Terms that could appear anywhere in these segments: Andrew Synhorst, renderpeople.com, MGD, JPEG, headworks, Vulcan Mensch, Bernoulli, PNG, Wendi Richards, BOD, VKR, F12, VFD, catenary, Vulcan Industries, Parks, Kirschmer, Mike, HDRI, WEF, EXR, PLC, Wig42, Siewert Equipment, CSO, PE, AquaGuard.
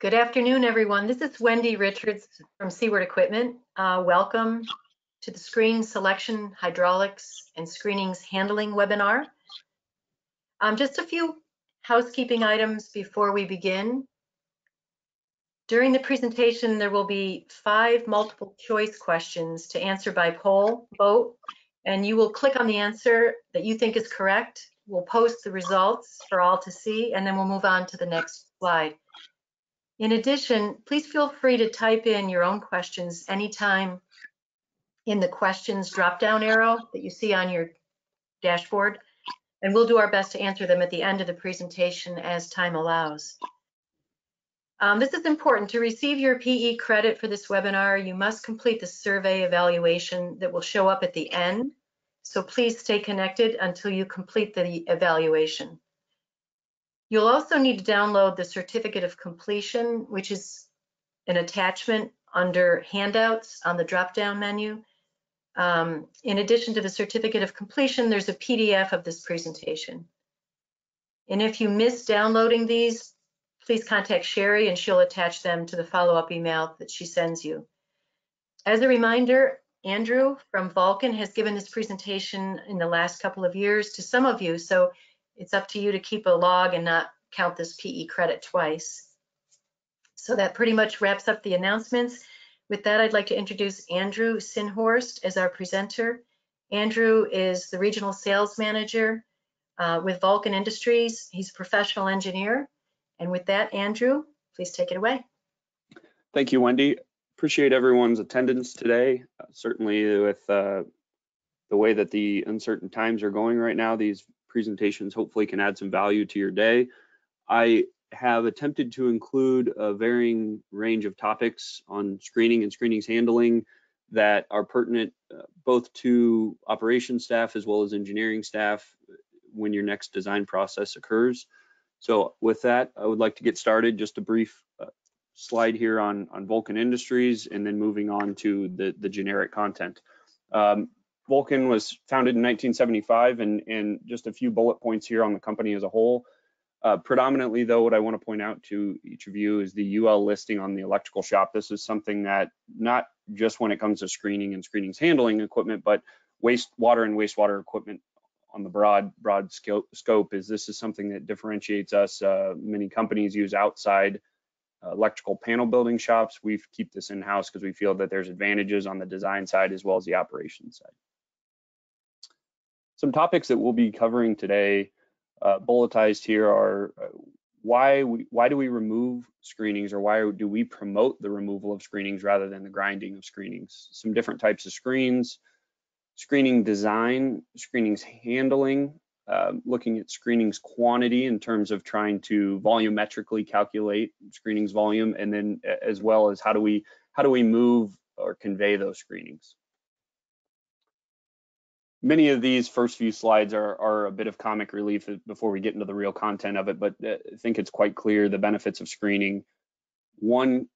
Good afternoon, everyone. This is Wendi Richards from Siewert Equipment. Welcome to the Screen Selection, Hydraulics, and Screenings Handling webinar. Just a few housekeeping items before we begin. During the presentation, there will be 5 multiple choice questions to answer by poll vote, and you will click on the answer that you think is correct. We'll post the results for all to see, and then we'll move on to the next slide. In addition, please feel free to type in your own questions anytime in the questions drop-down arrow that you see on your dashboard, and we'll do our best to answer them at the end of the presentation as time allows. This is important. To receive your PE credit for this webinar, you must complete the survey evaluation that will show up at the end, so please stay connected until you complete the evaluation. You'll also need to download the certificate of completion, which is an attachment under handouts on the drop-down menu. In addition to the certificate of completion, there's a PDF of this presentation. And if you miss downloading these, please contact Sherry and she'll attach them to the follow-up email that she sends you. As a reminder, Andrew from Vulcan has given this presentation in the last couple of years to some of you, so it's up to you to keep a log and not count this PE credit twice. So that pretty much wraps up the announcements. With that, I'd like to introduce Andrew Synhorst as our presenter. Andrew is the Regional Sales Manager with Vulcan Industries. He's a professional engineer. And with that, Andrew, please take it away. Thank you, Wendi. Appreciate everyone's attendance today. Certainly with the way that the uncertain times are going right now, these presentations hopefully can add some value to your day. I have attempted to include a varying range of topics on screening and screenings handling that are pertinent both to operations staff as well as engineering staff when your next design process occurs. So with that, I would like to get started. Just a brief slide here on Vulcan Industries and then moving on to the generic content. Vulcan was founded in 1975, and just a few bullet points here on the company as a whole. Predominantly, though, what I want to point out to each of you is the UL listing on the electrical shop. This is something that not just when it comes to screening and screenings handling equipment, but wastewater and wastewater equipment on the broad scope is something that differentiates us. Many companies use outside electrical panel building shops. We keep this in-house because we feel that there's advantages on the design side as well as the operations side. Some topics that we'll be covering today, bulletized here, are why do we remove screenings, or why do we promote the removal of screenings rather than the grinding of screenings? Some different types of screens, screening design, screenings handling, looking at screenings quantity in terms of trying to volumetrically calculate screenings volume, and then as well as how do we move or convey those screenings. Many of these first few slides are a bit of comic relief before we get into the real content of it, but I think it's quite clear the benefits of screening. One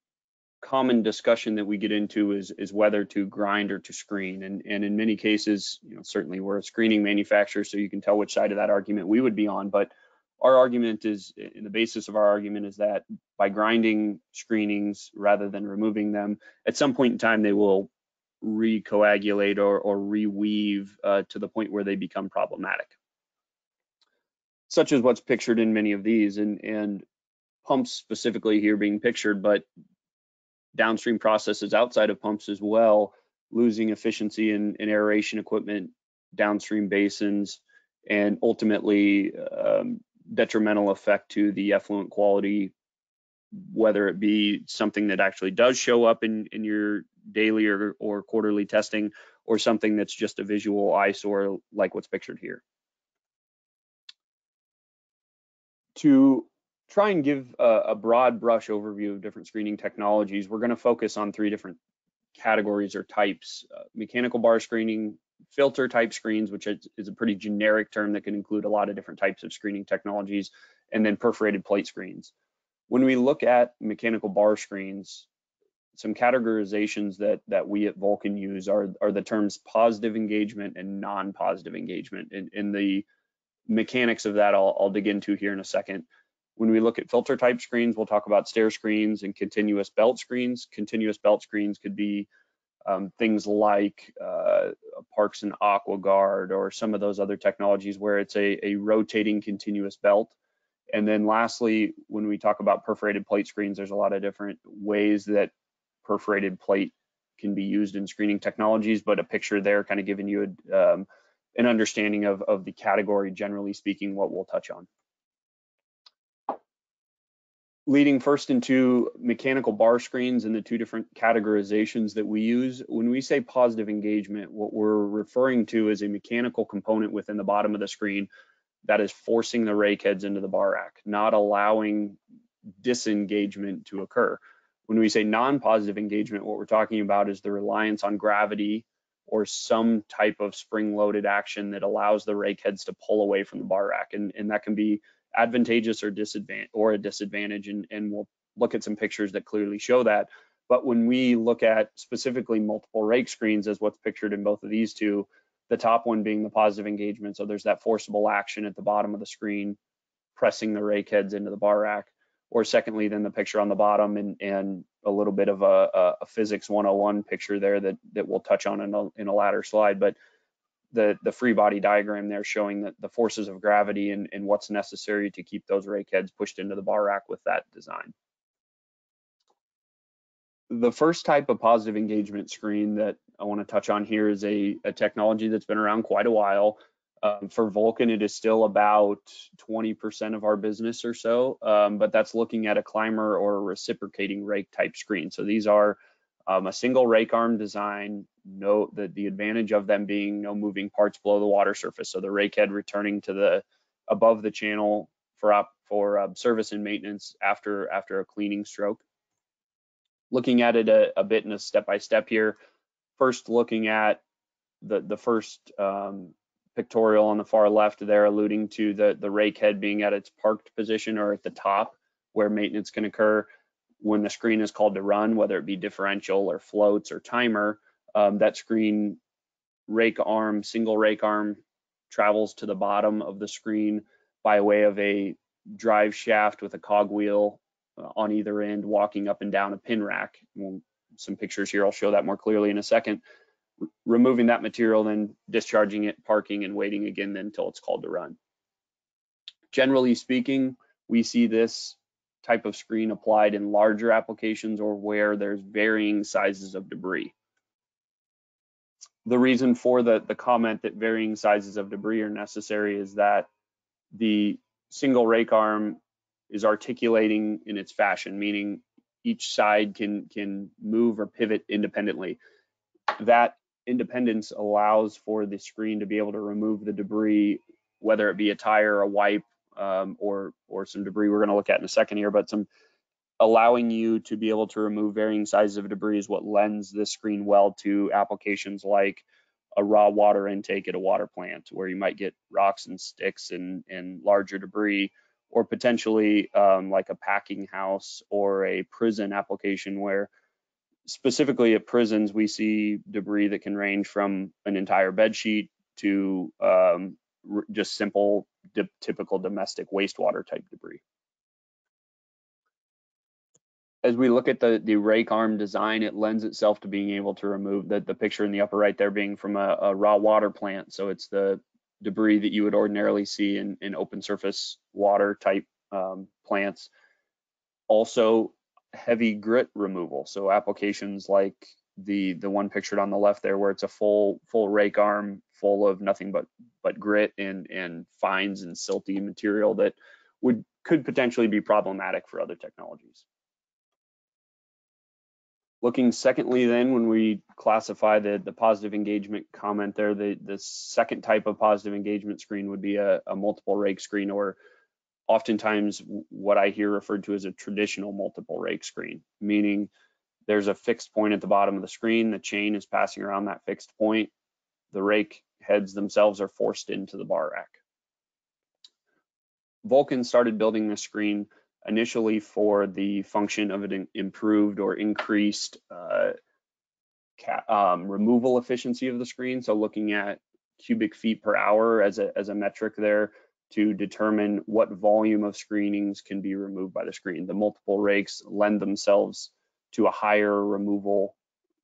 common discussion that we get into is whether to grind or to screen. And in many cases, you know, certainly we're a screening manufacturer, so you can tell which side of that argument we would be on. But our argument is, and the basis of our argument is, that by grinding screenings rather than removing them, at some point in time they will recoagulate or reweave to the point where they become problematic, such as what's pictured in many of these, and pumps specifically here being pictured, but downstream processes outside of pumps as well, losing efficiency in aeration equipment, downstream basins, and ultimately detrimental effect to the effluent quality, whether it be something that actually does show up in your daily or quarterly testing, or something that's just a visual eyesore like what's pictured here. To try and give a broad brush overview of different screening technologies, we're going to focus on 3 different categories or types: mechanical bar screening, filter type screens, which is a pretty generic term that can include a lot of different types of screening technologies, and then perforated plate screens. When we look at mechanical bar screens, some categorizations that we at Vulcan use are the terms positive engagement and non-positive engagement. And the mechanics of that I'll dig into here in a second. When we look at filter type screens, we'll talk about stair screens and continuous belt screens. Continuous belt screens could be things like Parks and AquaGuard or some of those other technologies where it's a rotating continuous belt. And then lastly, when we talk about perforated plate screens, there's a lot of different ways that perforated plate can be used in screening technologies, but a picture there kind of giving you a, an understanding of the category, generally speaking, what we'll touch on. Leading first into mechanical bar screens and the two different categorizations that we use. When we say positive engagement, what we're referring to is a mechanical component within the bottom of the screen that is forcing the rake heads into the bar rack, not allowing disengagement to occur. When we say non-positive engagement, what we're talking about is the reliance on gravity or some type of spring-loaded action that allows the rake heads to pull away from the bar rack, and that can be advantageous or disadvantage, and we'll look at some pictures that clearly show that. But when we look at specifically multiple rake screens as what's pictured in both of these two, the top one being the positive engagement, so there's that forcible action at the bottom of the screen pressing the rake heads into the bar rack, or secondly then the picture on the bottom and a little bit of a physics 101 picture there that we'll touch on in a latter slide. But the free body diagram there showing that the forces of gravity and what's necessary to keep those rake heads pushed into the bar rack with that design. The first type of positive engagement screen that I want to touch on here is a technology that's been around quite a while. For Vulcan, it is still about 20% of our business or so, but that's looking at a climber or a reciprocating rake type screen. So these are a single rake arm design, the advantage of them being no moving parts below the water surface. So the rake head returning to the above the channel for service and maintenance after a cleaning stroke. Looking at it a bit in a step-by-step here. First looking at the first pictorial on the far left there, alluding to the rake head being at its parked position or at the top where maintenance can occur. When the screen is called to run, whether it be differential or floats or timer, that screen rake arm, single rake arm, travels to the bottom of the screen by way of a drive shaft with a cogwheel on either end, walking up and down a pin rack. Some pictures here, I'll show that more clearly in a second. Removing that material, then discharging it, parking, and waiting again then until it's called to run. Generally speaking, we see this type of screen applied in larger applications or where there's varying sizes of debris. The reason for the comment that varying sizes of debris are necessary is that the single rake arm is articulating in its fashion, meaning each side can move or pivot independently. That independence allows for the screen to be able to remove the debris, whether it be a tire, a wipe, or some debris we're going to look at in a second here, but some allowing you to be able to remove varying sizes of debris is what lends this screen well to applications like a raw water intake at a water plant where you might get rocks and sticks and larger debris, or potentially like a packing house or a prison application where specifically at prisons we see debris that can range from an entire bed sheet to just simple typical domestic wastewater type debris. As we look at the rake arm design, it lends itself to being able to remove the picture in the upper right there being from a raw water plant. So it's the debris that you would ordinarily see in open surface water type plants. Also heavy grit removal. So applications like the one pictured on the left there where it's a full rake arm full of nothing but grit and fines and silty material that could potentially be problematic for other technologies. Looking secondly then, when we classify the positive engagement comment there, the second type of positive engagement screen would be a multiple rake screen, or oftentimes what I hear referred to as a traditional multiple rake screen, meaning there's a fixed point at the bottom of the screen, the chain is passing around that fixed point, the rake heads themselves are forced into the bar rack. Vulcan started building this screen initially for the function of an improved or increased removal efficiency of the screen. So looking at cubic feet per hour as a metric there, to determine what volume of screenings can be removed by the screen. The multiple rakes lend themselves to a higher removal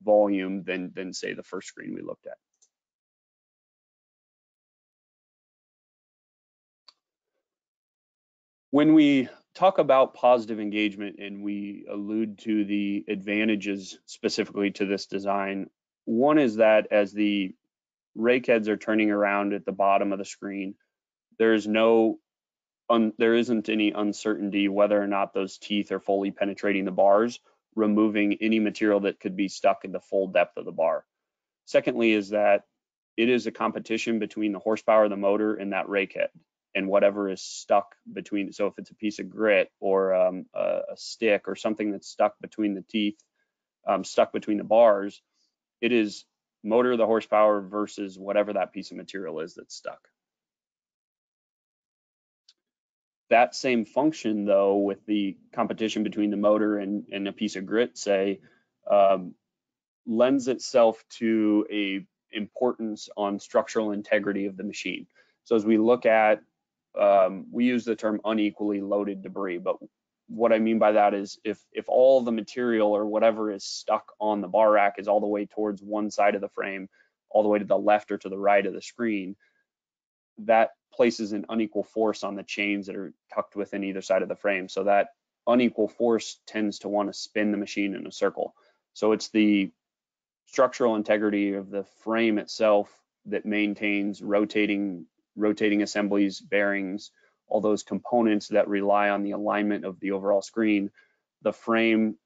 volume than say the first screen we looked at. When we talk about positive engagement and we allude to the advantages specifically to this design, one is that as the rake heads are turning around at the bottom of the screen, there isn't any uncertainty whether or not those teeth are fully penetrating the bars, removing any material that could be stuck in the full depth of the bar. Secondly is that it is a competition between the horsepower of the motor and that rake head and whatever is stuck between. So if it's a piece of grit or a stick or something that's stuck between the teeth, stuck between the bars, it is motor of the horsepower versus whatever that piece of material is that's stuck. That same function, though, with the competition between the motor and a piece of grit, say, lends itself to a importance on structural integrity of the machine. So as we look at, we use the term unequally loaded debris, but what I mean by that is if all the material or whatever is stuck on the bar rack is all the way towards one side of the frame, all the way to the left or to the right of the screen, that places an unequal force on the chains that are tucked within either side of the frame. So that unequal force tends to want to spin the machine in a circle. So it's the structural integrity of the frame itself that maintains rotating assemblies, bearings, all those components that rely on the alignment of the overall screen. The frame,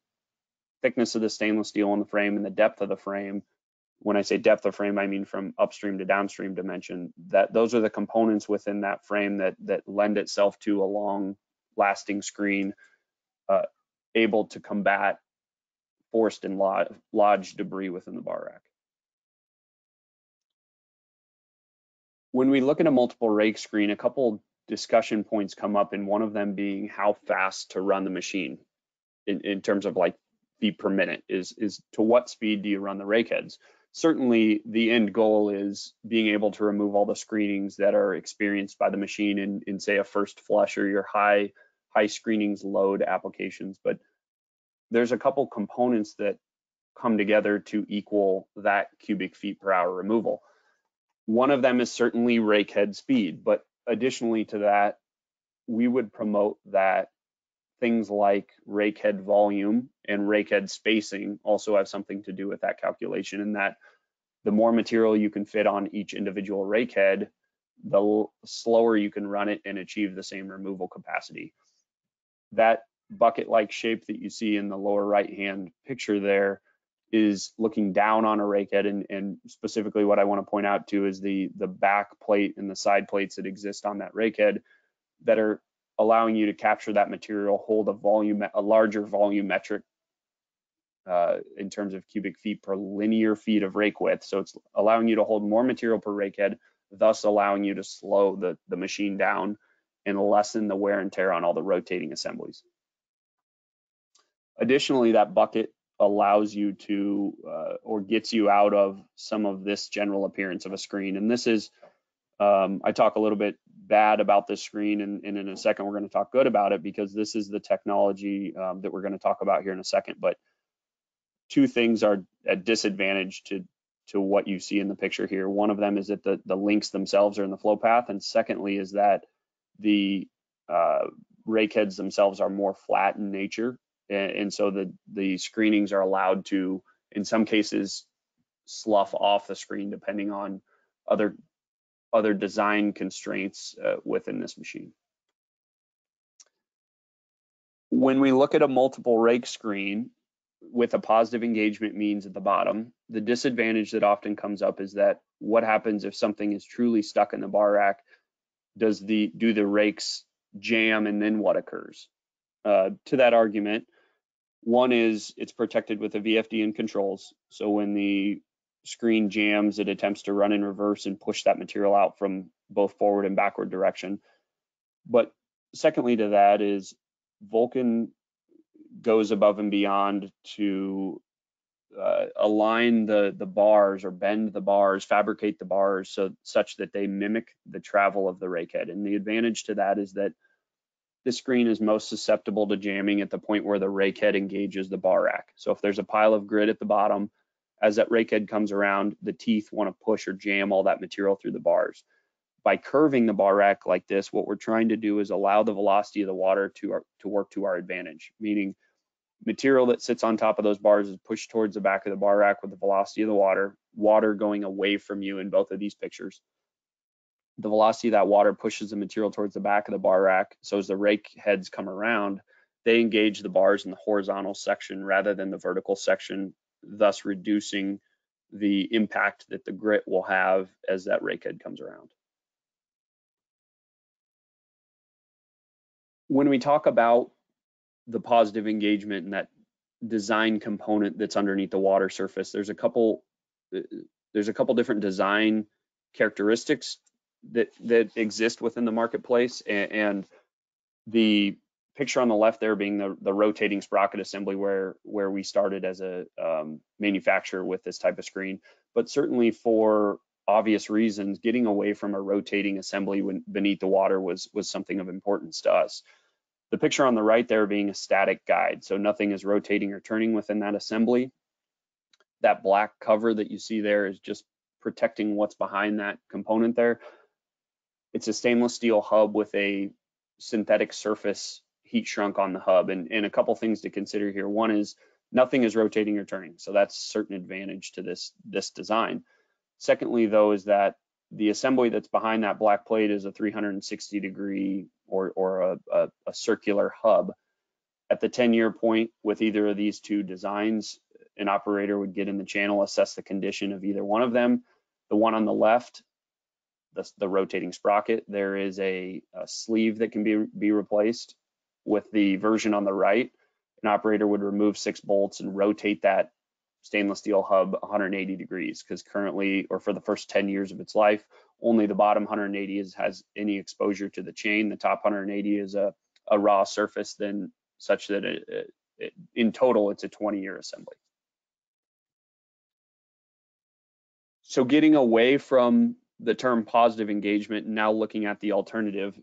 thickness of the stainless steel in the frame and the depth of the frame. When I say depth of frame, I mean from upstream to downstream dimension, that those are the components within that frame that lend itself to a long lasting screen, able to combat forced and lodged debris within the bar rack. When we look at a multiple rake screen, a couple discussion points come up, and one of them being how fast to run the machine in terms of like feet per minute, is to what speed do you run the rake heads? Certainly the end goal is being able to remove all the screenings that are experienced by the machine in say a first flush or your high screenings load applications, but there's a couple components that come together to equal that cubic feet per hour removal. One of them is certainly rake head speed, but additionally to that, we would promote that things like rake head volume and rake head spacing also have something to do with that calculation, and that the more material you can fit on each individual rake head, the slower you can run it and achieve the same removal capacity. That bucket-like shape that you see in the lower right-hand picture there is looking down on a rake head, and specifically what I want to point out to is the back plate and the side plates that exist on that rake head that are allowing you to capture that material, hold a larger volumetric in terms of cubic feet per linear feet of rake width. So it's allowing you to hold more material per rake head, thus allowing you to slow the machine down and lessen the wear and tear on all the rotating assemblies. Additionally, that bucket allows you to, or gets you out of some of this general appearance of a screen. And this is, I talk a little bit bad about this screen, and in a second we're going to talk good about it, because this is the technology that we're going to talk about here in a second. But two things are at disadvantage to what you see in the picture here. One of them is that the links themselves are in the flow path, and secondly is that the rake heads themselves are more flat in nature, and so the screenings are allowed to, in some cases, slough off the screen depending on other design constraints within this machine. When we look at a multiple rake screen with a positive engagement means at the bottom, the disadvantage that often comes up is that what happens if something is truly stuck in the bar rack? Do the rakes jam, and then what occurs? To that argument, one is it's protected with a VFD and controls. So when the screen jams, it attempts to run in reverse and push that material out from both forward and backward direction. But secondly to that is Vulcan goes above and beyond to align the bars or bend the bars, fabricate the bars so such that they mimic the travel of the rake head. And the advantage to that is that the screen is most susceptible to jamming at the point where the rake head engages the bar rack. So if there's a pile of grit at the bottom, as that rake head comes around, the teeth want to push or jam all that material through the bars. By curving the bar rack like this, what we're trying to do is allow the velocity of the water to work to our advantage, meaning material that sits on top of those bars is pushed towards the back of the bar rack with the velocity of the water, water going away from you in both of these pictures. The velocity of that water pushes the material towards the back of the bar rack, so as the rake heads come around, they engage the bars in the horizontal section rather than the vertical section, thus reducing the impact that the grit will have as that rake head comes around. When we talk about the positive engagement and that design component that's underneath the water surface, there's a couple different design characteristics that exist within the marketplace, and the picture on the left there being the rotating sprocket assembly where we started as a manufacturer with this type of screen. But certainly for obvious reasons, getting away from a rotating assembly when beneath the water was something of importance to us. The picture on the right there being a static guide, so nothing is rotating or turning within that assembly. That black cover that you see there is just protecting what's behind that component there. It's a stainless steel hub with a synthetic surface heat shrunk on the hub, and a couple things to consider here. One is nothing is rotating or turning, so that's a certain advantage to this design. Secondly, though, is that the assembly that's behind that black plate is a 360 degree or a circular hub. At the 10-year point with either of these two designs, an operator would get in the channel, assess the condition of either one of them. The one on the left, the rotating sprocket, there is a sleeve that can be replaced. With the version on the right, an operator would remove 6 bolts and rotate that stainless steel hub 180 degrees, because currently, or for the first 10 years of its life, only the bottom 180 has any exposure to the chain. The top 180 is a raw surface, then such that in total, it's a 20-year assembly. So getting away from the term positive engagement, now looking at the alternative,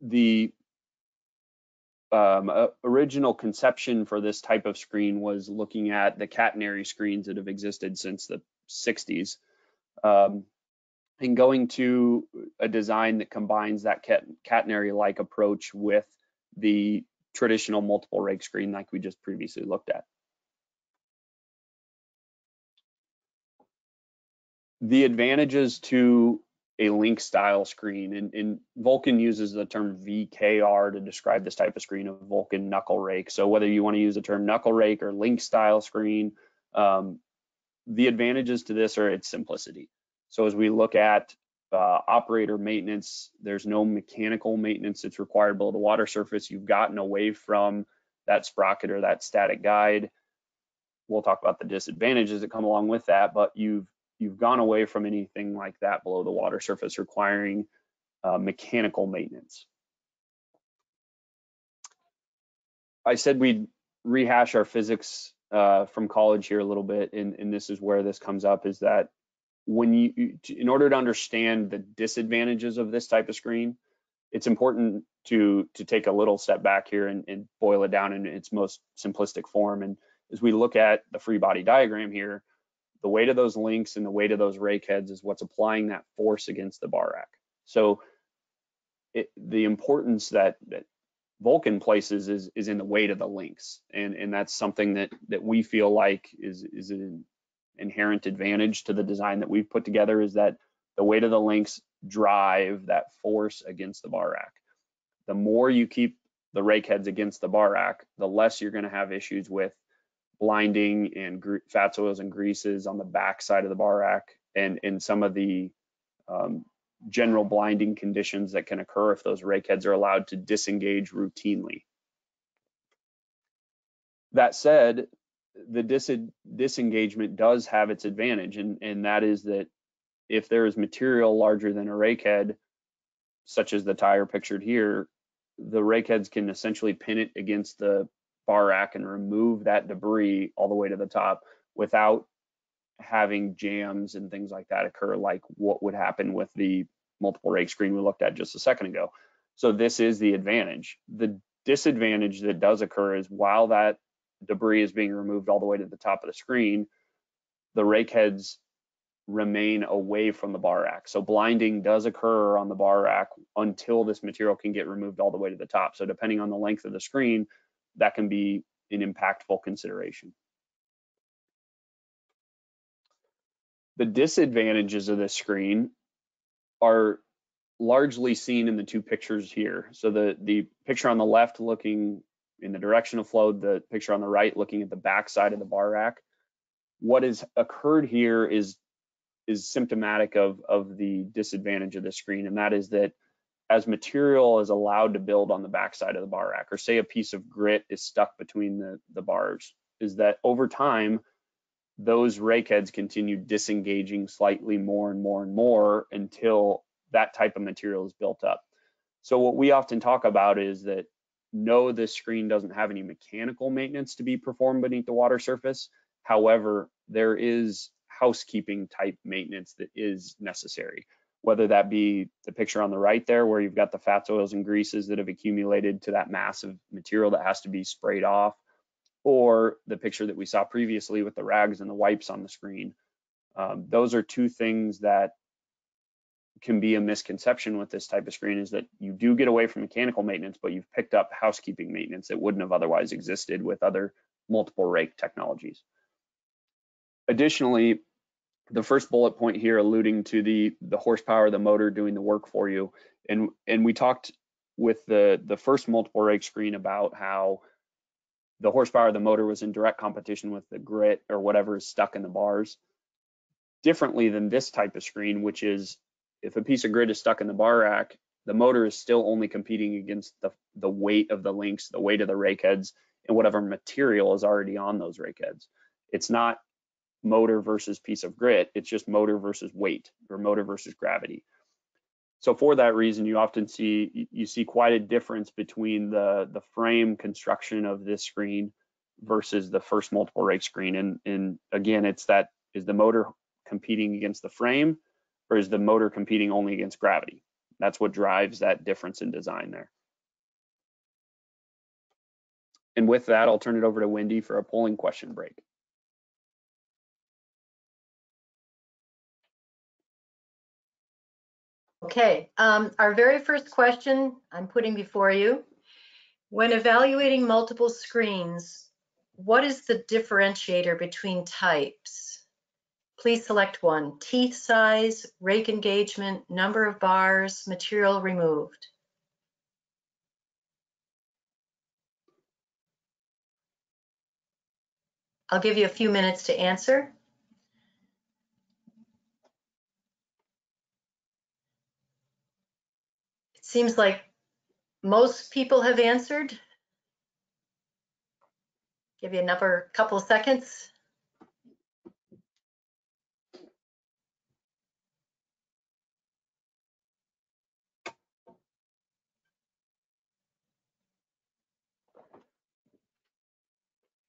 the original conception for this type of screen was looking at the catenary screens that have existed since the 60s, and going to a design that combines that catenary-like approach with the traditional multiple rake screen like we just previously looked at. The advantages to a link style screen, and Vulcan uses the term VKR to describe this type of screen, of Vulcan knuckle rake. So whether you want to use the term knuckle rake or link style screen, the advantages to this are its simplicity. So as we look at operator maintenance, there's no mechanical maintenance that's required below the water surface. You've gotten away from that sprocket or that static guide. We'll talk about the disadvantages that come along with that, but you've gone away from anything like that below the water surface requiring mechanical maintenance. I said we'd rehash our physics from college here a little bit, and this is where this comes up, is that when in order to understand the disadvantages of this type of screen, it's important to take a little step back here and boil it down in its most simplistic form. And as we look at the free body diagram here, the weight of those links and the weight of those rake heads is what's applying that force against the bar rack. So the importance that Vulcan places is in the weight of the links. And that's something that we feel like is an inherent advantage to the design that we've put together, is that the weight of the links drive that force against the bar rack. The more you keep the rake heads against the bar rack, the less you're going to have issues with blinding and fats, oils, and greases on the back side of the bar rack, and in some of the general blinding conditions that can occur if those rake heads are allowed to disengage routinely. That said, the disengagement does have its advantage, and that is that if there is material larger than a rake head, such as the tire pictured here, the rake heads can essentially pin it against the bar rack and remove that debris all the way to the top, without having jams and things like that occur, like what would happen with the multiple rake screen we looked at just a second ago. So this is the advantage. The disadvantage that does occur is while that debris is being removed all the way to the top of the screen, the rake heads remain away from the bar rack. So blinding does occur on the bar rack until this material can get removed all the way to the top. So depending on the length of the screen, that can be an impactful consideration. The disadvantages of this screen are largely seen in the two pictures here. So the picture on the left looking in the direction of flow, the picture on the right looking at the backside of the bar rack. What has occurred here is symptomatic of the disadvantage of the screen, and that is that as material is allowed to build on the backside of the bar rack, or say a piece of grit is stuck between the bars, is that over time, those rake heads continue disengaging slightly more and more and more until that type of material is built up. So what we often talk about is that no, this screen doesn't have any mechanical maintenance to be performed beneath the water surface. However, there is housekeeping type maintenance that is necessary, whether that be the picture on the right there where you've got the fats, oils, and greases that have accumulated to that mass of material that has to be sprayed off, or the picture that we saw previously with the rags and the wipes on the screen. Those are two things that can be a misconception with this type of screen, is that you do get away from mechanical maintenance, but you've picked up housekeeping maintenance that wouldn't have otherwise existed with other multiple rake technologies. Additionally, the first bullet point here alluding to the horsepower of the motor doing the work for you. And we talked with the first multiple rake screen about how the horsepower of the motor was in direct competition with the grit or whatever is stuck in the bars, differently than this type of screen, which is if a piece of grit is stuck in the bar rack, the motor is still only competing against the weight of the links, the weight of the rake heads, and whatever material is already on those rake heads. It's not motor versus piece of grit, it's just motor versus weight or motor versus gravity. So for that reason, you often see, you see quite a difference between the frame construction of this screen versus the first multiple rake screen. And again, it's that, is the motor competing against the frame, or is the motor competing only against gravity? That's what drives that difference in design there. And with that, I'll turn it over to Wendi for a polling question break. Okay, our very first question I'm putting before you. When evaluating multiple screens, what is the differentiator between types? Please select one: teeth size, rake engagement, number of bars, material removed. I'll give you a few minutes to answer. Seems like most people have answered. Give you another couple seconds.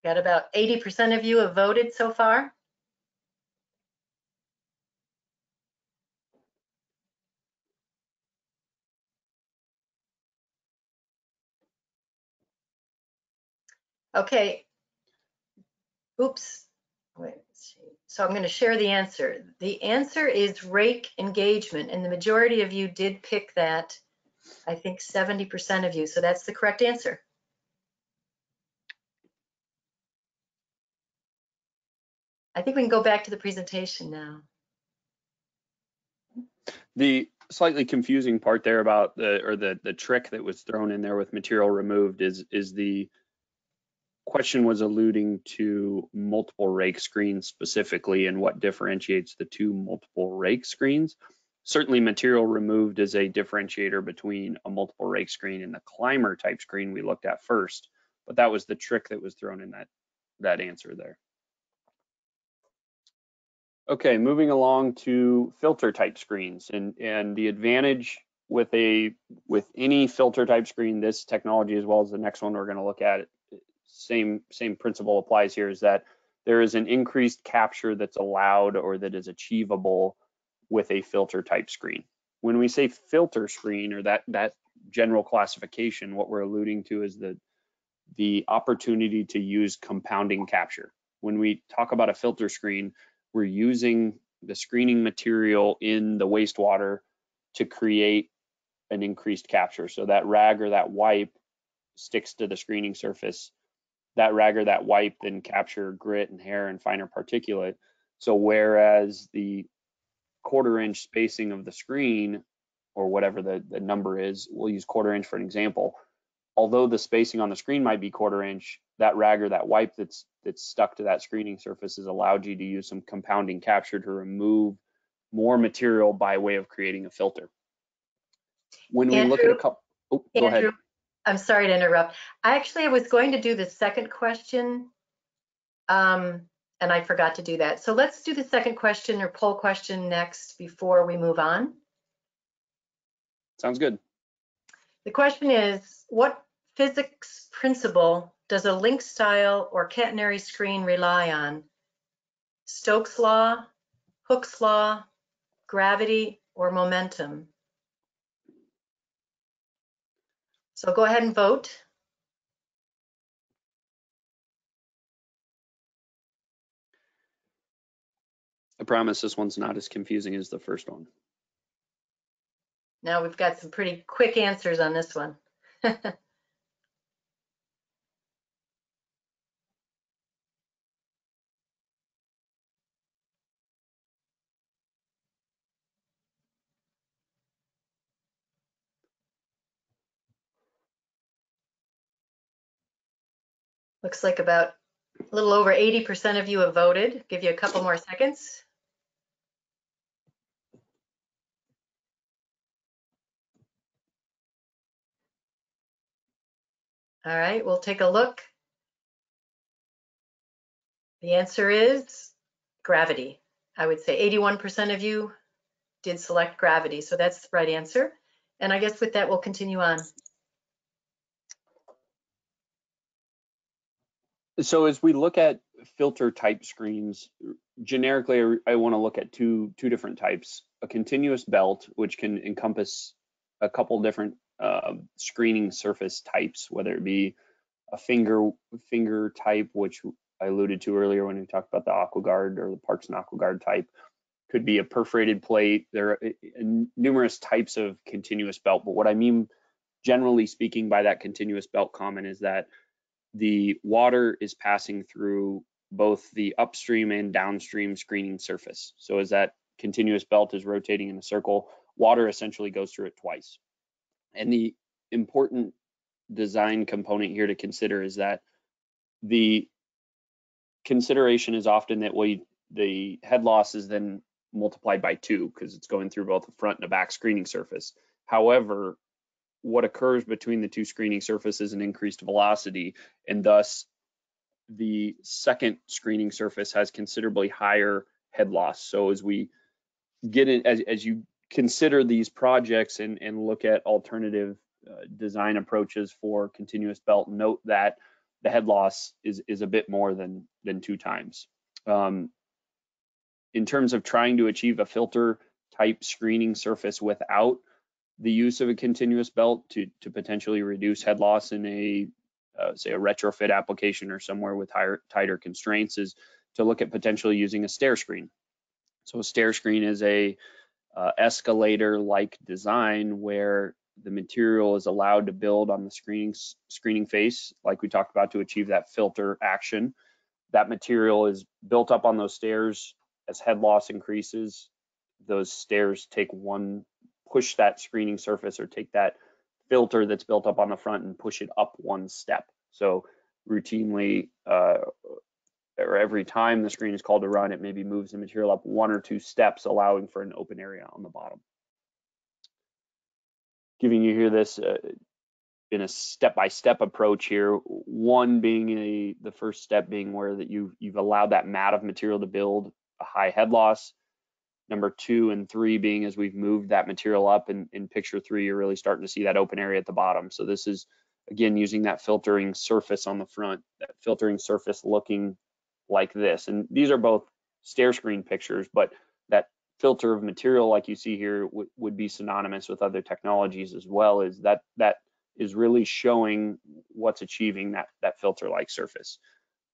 Got about 80% of you have voted so far. Okay, oops, wait, so I'm going to share the answer. The answer is rake engagement, and the majority of you did pick that, I think 70% of you, so that's the correct answer. I think we can go back to the presentation now. The slightly confusing part there about the trick that was thrown in there with material removed is the question was alluding to multiple rake screens specifically and what differentiates the two multiple rake screens. Certainly material removed is a differentiator between a multiple rake screen and the climber type screen we looked at first, but that was the trick that was thrown in that answer there. Okay, moving along to filter type screens, and the advantage with any filter type screen, this technology as well as the next one we're going to look at, same principle applies here, is that there is an increased capture that's allowed or that is achievable with a filter type screen. When we say filter screen or that general classification, what we're alluding to is the opportunity to use compounding capture. When we talk about a filter screen, we're using the screening material in the wastewater to create an increased capture. So that rag or that wipe sticks to the screening surface. That rag or that wipe then capture grit and hair and finer particulate. So whereas the 1/4 inch spacing of the screen, or whatever the number is, we'll use 1/4 inch for an example. Although the spacing on the screen might be 1/4 inch, that rag or that wipe that's stuck to that screening surface has allowed you to use some compounding capture to remove more material by way of creating a filter. When we look at a couple, oh, go ahead. I'm sorry to interrupt. I actually was going to do the second question, and I forgot to do that. So let's do the second question or poll question next before we move on. Sounds good. The question is, what physics principle does a link style or catenary screen rely on? Stokes' law, Hooke's law, gravity, or momentum? So go ahead and vote. I promise this one's not as confusing as the first one. Now we've got some pretty quick answers on this one. Looks like about a little over 80% of you have voted. Give you a couple more seconds. All right, we'll take a look. The answer is gravity. I would say 81% of you did select gravity, so that's the right answer. And I guess with that, we'll continue on. So as we look at filter type screens, generically, I want to look at two different types: a continuous belt, which can encompass a couple different screening surface types, whether it be a finger type, which I alluded to earlier when we talked about the AquaGuard or the Parks and AquaGuard type, could be a perforated plate. There are numerous types of continuous belt, but what I mean, generally speaking, by that continuous belt comment is that the water is passing through both the upstream and downstream screening surface. So as that continuous belt is rotating in a circle, water essentially goes through it twice. And the important design component here to consider is that the consideration is often that the head loss is then multiplied by 2 because it's going through both the front and the back screening surface. However, what occurs between the two screening surfaces is an increased velocity, and thus the second screening surface has considerably higher head loss. So as we get it, as you consider these projects and look at alternative design approaches for continuous belt, note that the head loss is a bit more than 2 times. In terms of trying to achieve a filter type screening surface without the use of a continuous belt to potentially reduce head loss in a say a retrofit application or somewhere with tighter constraints, is to look at potentially using a stair screen. So a stair screen is a escalator-like design where the material is allowed to build on the screening face, like we talked about, to achieve that filter action. That material is built up on those stairs. As head loss increases, those stairs push that screening surface, or take that filter that's built up on the front and push it up 1 step. So routinely, or every time the screen is called to run, it maybe moves the material up 1 or 2 steps, allowing for an open area on the bottom. Giving you here this in a step-by-step approach here, one being the first step being where that you've allowed that mat of material to build a high head loss. Number 2 and 3 being as we've moved that material up, and in picture 3, you're really starting to see that open area at the bottom. So this is, again, using that filtering surface on the front, that filtering surface looking like this. And these are both stair screen pictures, but that filter of material like you see here would be synonymous with other technologies as well, is that is really showing what's achieving that filter-like surface.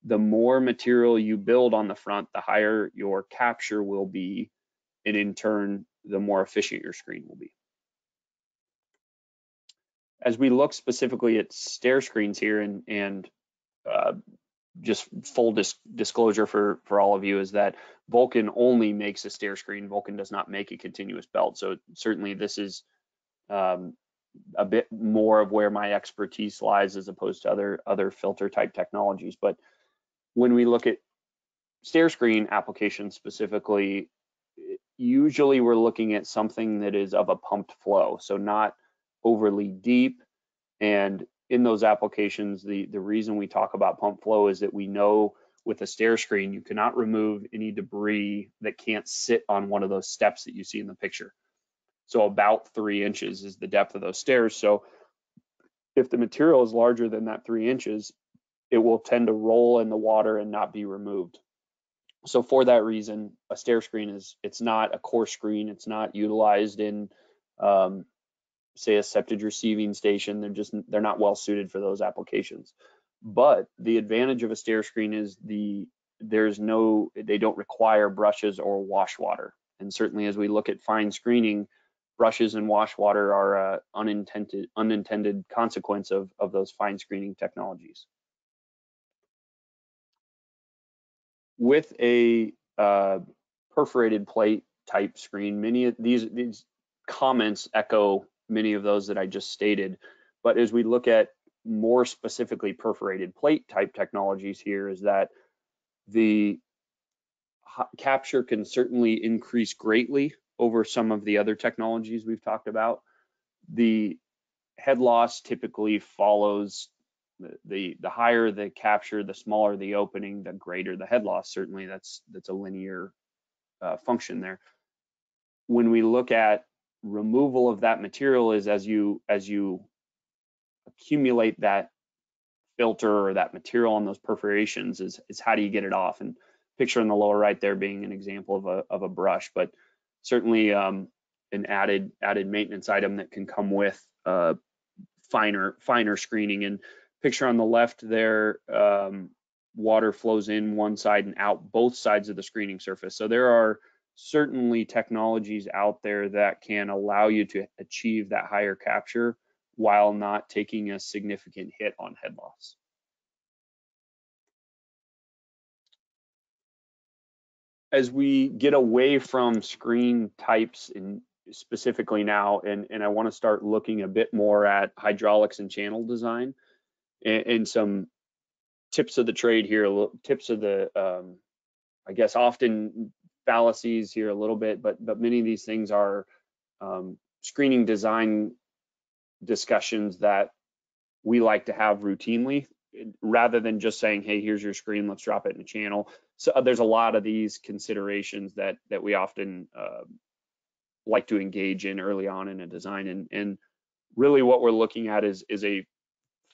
The more material you build on the front, the higher your capture will be, and in turn, the more efficient your screen will be. As we look specifically at stair screens here, and just full disclosure for all of you is that Vulcan only makes a stair screen. Vulcan does not make a continuous belt. So certainly this is a bit more of where my expertise lies as opposed to other filter type technologies. But when we look at stair screen applications specifically, usually we're looking at something that is of a pumped flow, so not overly deep. And in those applications, the reason we talk about pump flow is that we know with a stair screen, you cannot remove any debris that can't sit on one of those steps that you see in the picture. So about 3 inches is the depth of those stairs. So if the material is larger than that 3 inches, it will tend to roll in the water and not be removed. So for that reason, a stair screen it's not a core screen. It's not utilized in, say, a septic receiving station. They're not well suited for those applications. But the advantage of a stair screen is they don't require brushes or wash water. And certainly as we look at fine screening, brushes and wash water are an unintended consequence of those fine screening technologies. With a perforated plate type screen, many of these comments echo many of those that I just stated. But as we look at more specifically perforated plate type technologies here, is that the capture can certainly increase greatly over some of the other technologies we've talked about. The head loss typically follows the higher the capture, the smaller the opening, the greater the head loss. Certainly that's a linear function there. When we look at removal of that material, is as you accumulate that filter or that material on those perforations, is how do you get it off? And picture in the lower right there being an example of a brush, but certainly an added maintenance item that can come with finer screening. And picture on the left there, water flows in one side and out both sides of the screening surface. So there are certainly technologies out there that can allow you to achieve that higher capture while not taking a significant hit on head loss. As we get away from screen types and specifically now, and I want to start looking a bit more at hydraulics and channel design, and some tips of the trade here, tips of the, I guess, often fallacies here a little bit, but many of these things are screening design discussions that we like to have routinely, rather than just saying, hey, here's your screen, let's drop it in a channel. So there's a lot of these considerations that we often like to engage in early on in a design. And really what we're looking at is a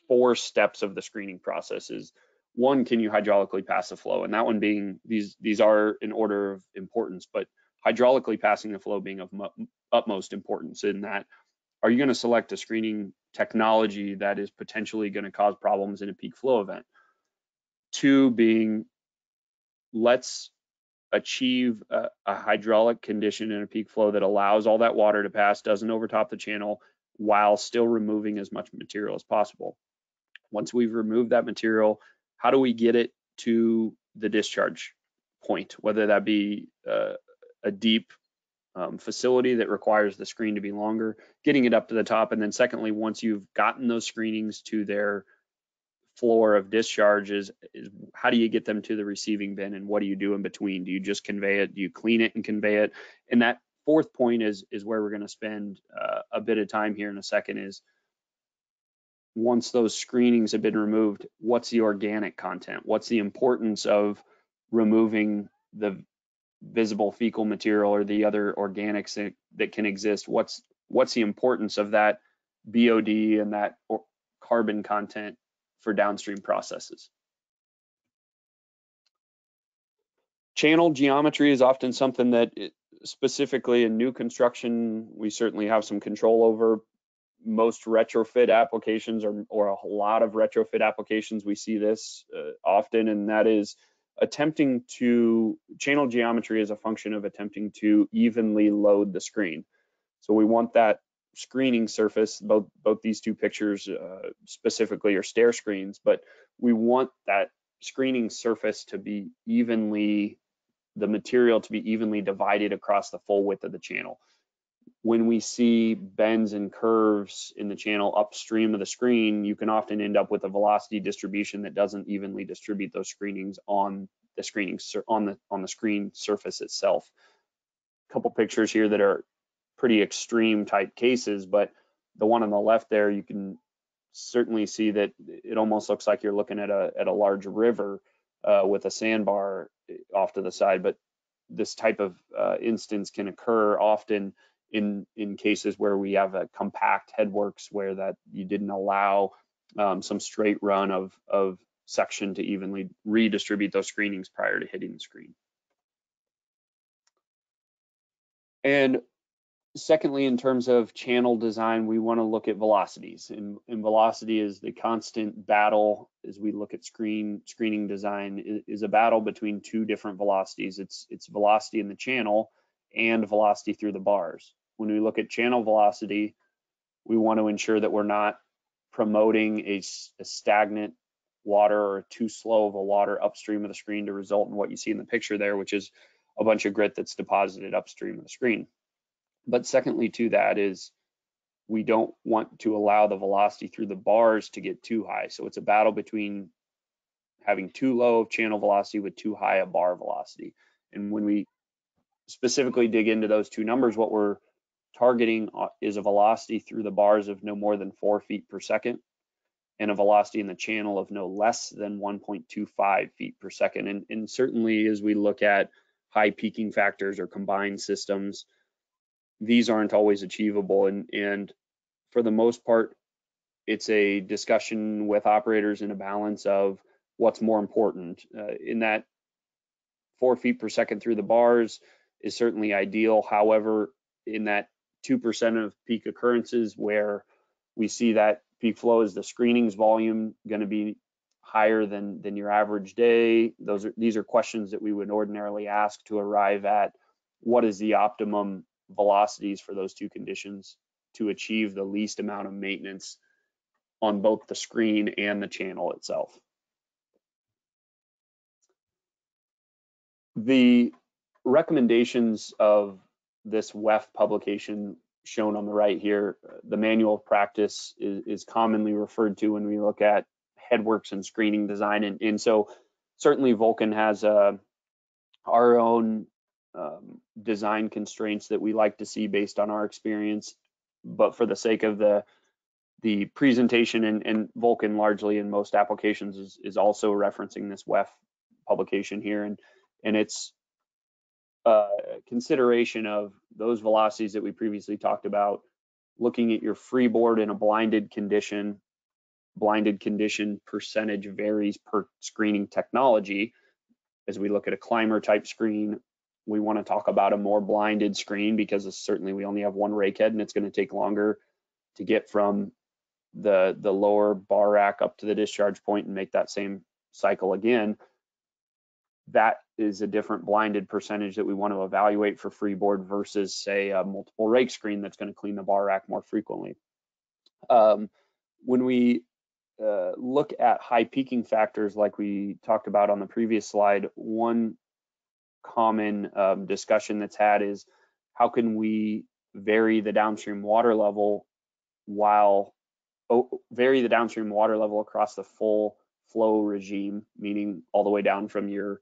4 steps of the screening process. Is one, can you hydraulically pass the flow? And that one being, these are in order of importance, but hydraulically passing the flow being of utmost importance, in that, are you going to select a screening technology that is potentially going to cause problems in a peak flow event? 2 being, let's achieve a hydraulic condition in a peak flow that allows all that water to pass, doesn't overtop the channel, while still removing as much material as possible. Once we've removed that material, how do we get it to the discharge point, whether that be a deep facility that requires the screen to be longer, getting it up to the top. And then secondly, once you've gotten those screenings to their floor of discharges, is how do you get them to the receiving bin, and what do you do in between? Do you just convey it? Do you clean it and convey it? And that fourth point is where we're going to spend a bit of time here in a second, is once those screenings have been removed, what's the organic content? What's the importance of removing the visible fecal material or the other organics that can exist? What's the importance of that BOD and that carbon content for downstream processes? Channel geometry is often something that specifically in new construction, we certainly have some control over. Most retrofit applications or a lot of retrofit applications, we see this often, and that is attempting to, channel geometry is a function of attempting to evenly load the screen. So we want that screening surface, both these two pictures specifically are stair screens, but we want that screening surface to be evenly, the material to be evenly divided across the full width of the channel. When we see bends and curves in the channel upstream of the screen, you can often end up with a velocity distribution that doesn't evenly distribute those screenings on the screen surface itself. A couple pictures here that are pretty extreme type cases, but the one on the left there, you can certainly see that it almost looks like you're looking at a large river with a sandbar off to the side. But this type of instance can occur often in cases where we have a compact headworks where that you didn't allow some straight run of section to evenly redistribute those screenings prior to hitting the screen. And secondly, in terms of channel design, we want to look at velocities, and velocity is the constant battle as we look at screening design, is a battle between two different velocities. It's velocity in the channel and velocity through the bars. When we look at channel velocity, we want to ensure that we're not promoting a stagnant water or too slow of a water upstream of the screen to result in what you see in the picture there, which is a bunch of grit that's deposited upstream of the screen. But secondly to that is we don't want to allow the velocity through the bars to get too high. So it's a battle between having too low of channel velocity with too high a bar velocity. And when we specifically dig into those two numbers, what we're targeting is a velocity through the bars of no more than 4 feet per second and a velocity in the channel of no less than 1.25 feet per second. And certainly as we look at high peaking factors or combined systems, these aren't always achievable, and for the most part, it's a discussion with operators and a balance of what's more important. In that 4 feet per second through the bars is certainly ideal. However, in that 2% of peak occurrences where we see that peak flow, is the screenings volume going to be higher than your average day? These are questions that we would ordinarily ask to arrive at what is the optimum velocities for those two conditions to achieve the least amount of maintenance on both the screen and the channel itself. The recommendations of this WEF publication shown on the right here, the manual of practice is commonly referred to when we look at headworks and screening design. And so certainly Vulcan has our own design constraints that we like to see based on our experience, but for the sake of the presentation, and Vulcan largely in most applications is also referencing this WEF publication here, and it's consideration of those velocities that we previously talked about, looking at your freeboard in a blinded condition. Blinded condition percentage varies per screening technology. As we look at a climber type screen, we want to talk about a more blinded screen because certainly we only have one rake head and it's going to take longer to get from the lower bar rack up to the discharge point and make that same cycle again. That is a different blinded percentage that we want to evaluate for freeboard versus, say, a multiple rake screen that's going to clean the bar rack more frequently. When we look at high peaking factors like we talked about on the previous slide, one common discussion that's had is how can we vary the downstream water level across the full flow regime, meaning all the way down from your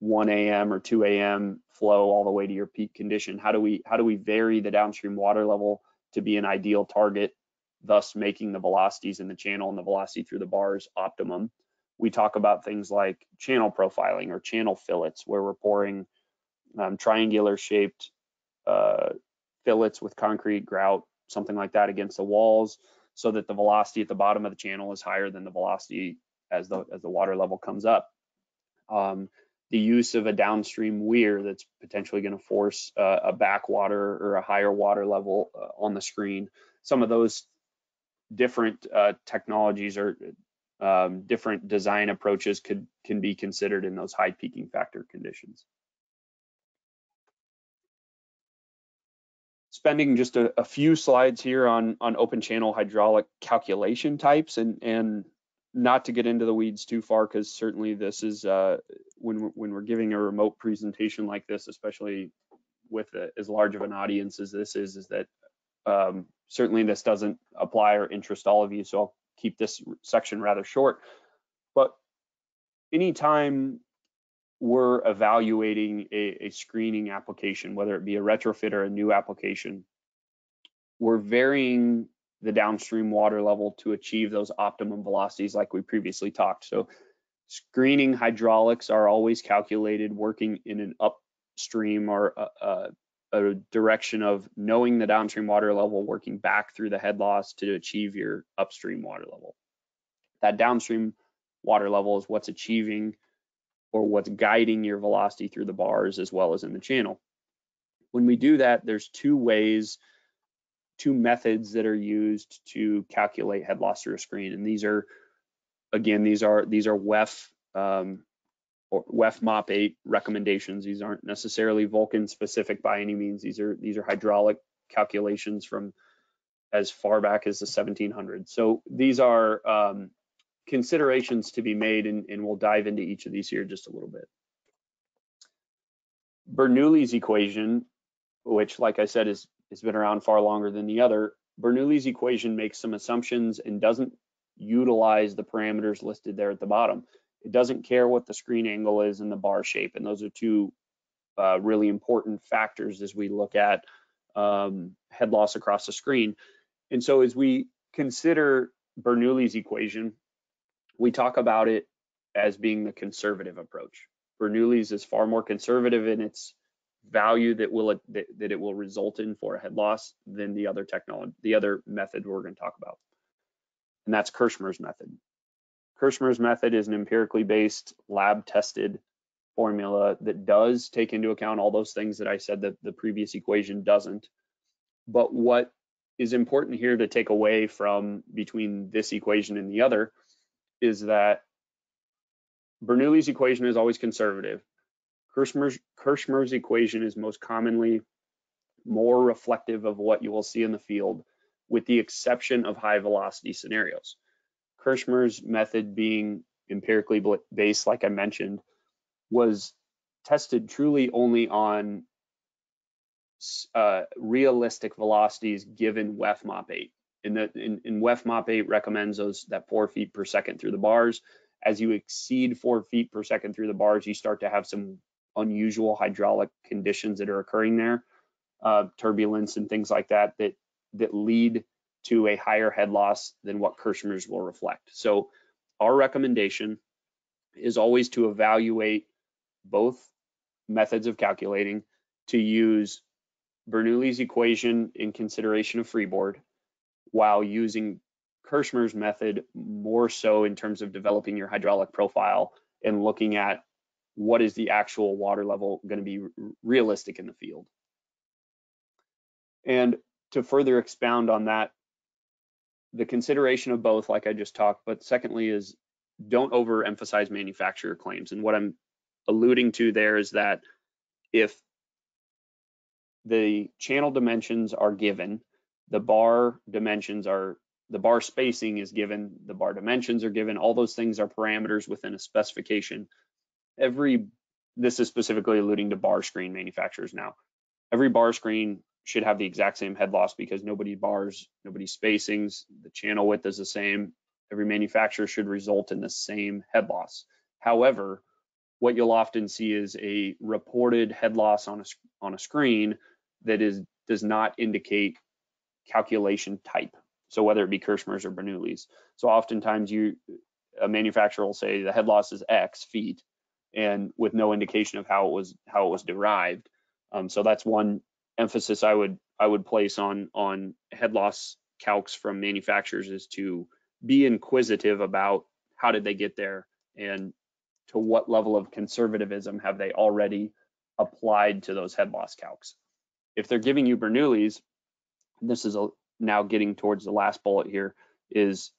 1 a.m. or 2 a.m. flow all the way to your peak condition. How do we vary the downstream water level to be an ideal target, thus making the velocities in the channel and the velocity through the bars optimum? We talk about things like channel profiling or channel fillets, where we're pouring triangular shaped fillets with concrete grout, something like that, against the walls so that the velocity at the bottom of the channel is higher than the velocity as the water level comes up. the use of a downstream weir that's potentially going to force a backwater or a higher water level on the screen. Some of those different technologies or different design approaches can be considered in those high peaking factor conditions. Spending just a few slides here on open channel hydraulic calculation types, and not to get into the weeds too far, because certainly this is when we're giving a remote presentation like this, especially with as large of an audience as this is that certainly this doesn't apply or interest all of you, so I'll keep this section rather short. But anytime we're evaluating a screening application, whether it be a retrofit or a new application, we're varying the downstream water level to achieve those optimum velocities like we previously talked. So screening hydraulics are always calculated working in an upstream or a direction of knowing the downstream water level, working back through the head loss to achieve your upstream water level. That downstream water level is what's achieving or what's guiding your velocity through the bars as well as in the channel. When we do that, there's two methods that are used to calculate head loss through a screen. And these are, again, these are WEF or WEF MOP 8 recommendations. These aren't necessarily Vulcan specific by any means. These are hydraulic calculations from as far back as the 1700s. So these are considerations to be made, and we'll dive into each of these here just a little bit. Bernoulli's equation, which like I said has been around far longer than the other, Bernoulli's equation makes some assumptions and doesn't utilize the parameters listed there at the bottom. It doesn't care what the screen angle is and the bar shape, and those are two really important factors as we look at head loss across the screen. And so as we consider Bernoulli's equation, we talk about it as being the conservative approach. Bernoulli's is far more conservative in its value that it will result in for a head loss than the other method we're going to talk about, and that's Kirschmer's method. Kirschmer's method is an empirically based, lab-tested formula that does take into account all those things that I said that the previous equation doesn't. But what is important here to take away from between this equation and the other is that Bernoulli's equation is always conservative. Kirschmer's equation is most commonly more reflective of what you will see in the field, with the exception of high velocity scenarios. Kirschmer's method, being empirically based, like I mentioned, was tested truly only on realistic velocities given WEF MOP 8. And WEF MOP 8 recommends that 4 feet per second through the bars. As you exceed 4 feet per second through the bars, you start to have some unusual hydraulic conditions that are occurring there, turbulence and things like that lead to a higher head loss than what Kirschmer's will reflect. So our recommendation is always to evaluate both methods of calculating, to use Bernoulli's equation in consideration of freeboard, while using Kirschmer's method more so in terms of developing your hydraulic profile and looking at what is the actual water level going to be realistic in the field. And to further expound on that, the consideration of both, like I just talked, but secondly is don't overemphasize manufacturer claims. And what I'm alluding to there is that if the channel dimensions are given, the bar spacing is given, the bar dimensions are given, all those things are parameters within a specification. This is specifically alluding to bar screen manufacturers now. Every bar screen should have the exact same head loss because nobody's spacings, the channel width is the same. Every manufacturer should result in the same head loss. However, what you'll often see is a reported head loss on a screen that does not indicate calculation type. So whether it be Kirschmer's or Bernoulli's. So oftentimes a manufacturer will say the head loss is X feet, and with no indication of how it was derived. So that's one emphasis I would place on head loss calcs from manufacturers, is to be inquisitive about how did they get there and to what level of conservativism have they already applied to those head loss calcs. If they're giving you Bernoulli's, this is now getting towards the last bullet here, is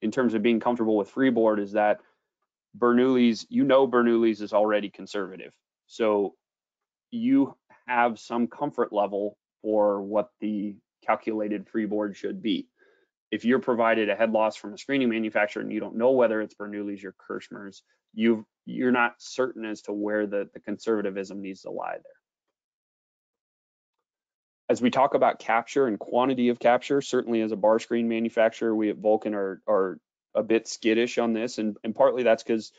in terms of being comfortable with freeboard, is that Bernoulli's, you know, Bernoulli's is already conservative. So you have some comfort level for what the calculated freeboard should be. If you're provided a head loss from a screening manufacturer and you don't know whether it's Bernoulli's or Kirschmer's, you're not certain as to where the conservatism needs to lie there. As we talk about capture and quantity of capture, certainly as a bar screen manufacturer, we at Vulcan are a bit skittish on this. And partly that's because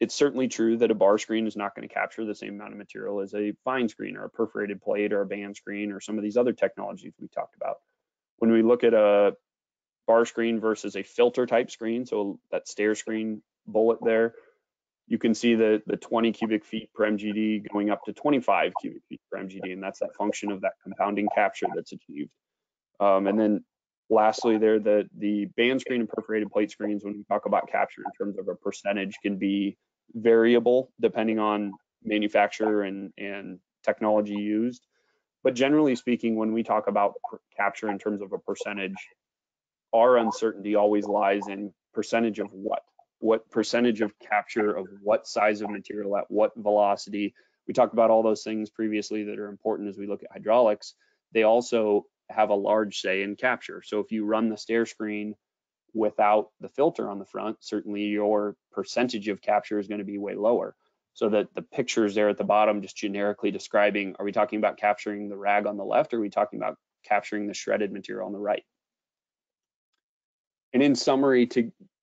it's certainly true that a bar screen is not going to capture the same amount of material as a fine screen or a perforated plate or a band screen or some of these other technologies we talked about. When we look at a bar screen versus a filter type screen, so that stair screen bullet there, you can see the 20 cubic feet per MGD going up to 25 cubic feet per MGD, and that's that function of that compounding capture that's achieved. And then lastly there, the band screen and perforated plate screens, when we talk about capture in terms of a percentage, can be variable depending on manufacturer and technology used. But generally speaking, when we talk about capture in terms of a percentage, our uncertainty always lies in percentage of what? What percentage of capture of what size of material at what velocity. We talked about all those things previously that are important as we look at hydraulics. They also have a large say in capture. So if you run the stair screen without the filter on the front, certainly your percentage of capture is going to be way lower. So that the pictures there at the bottom just generically describing, are we talking about capturing the rag on the left, or are we talking about capturing the shredded material on the right? And in summary,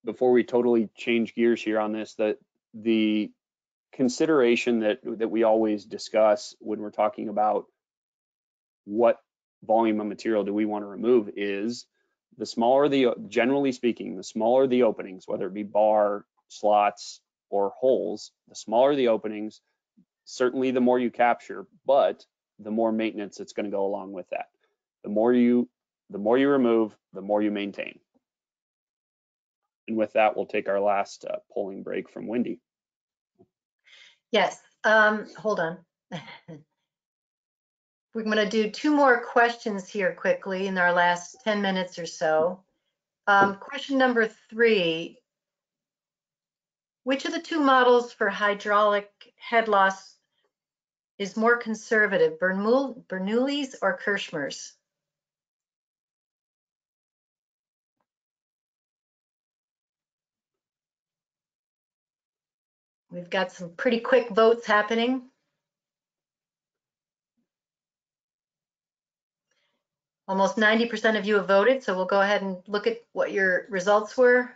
before we totally change gears here on this, that the consideration that we always discuss when we're talking about what volume of material do we want to remove is the smaller the, generally speaking, the smaller the openings, whether it be bar, slots, or holes, the smaller the openings, certainly the more you capture, but the more maintenance that's going to go along with that. The more you remove, the more you maintain. And with that, we'll take our last polling break from Wendi. Yes, hold on. We're gonna do two more questions here quickly in our last 10 minutes or so. Question number 3, which of the two models for hydraulic head loss is more conservative, Bernoulli's or Kirschmer's? We've got some pretty quick votes happening. Almost 90% of you have voted, so we'll go ahead and look at what your results were.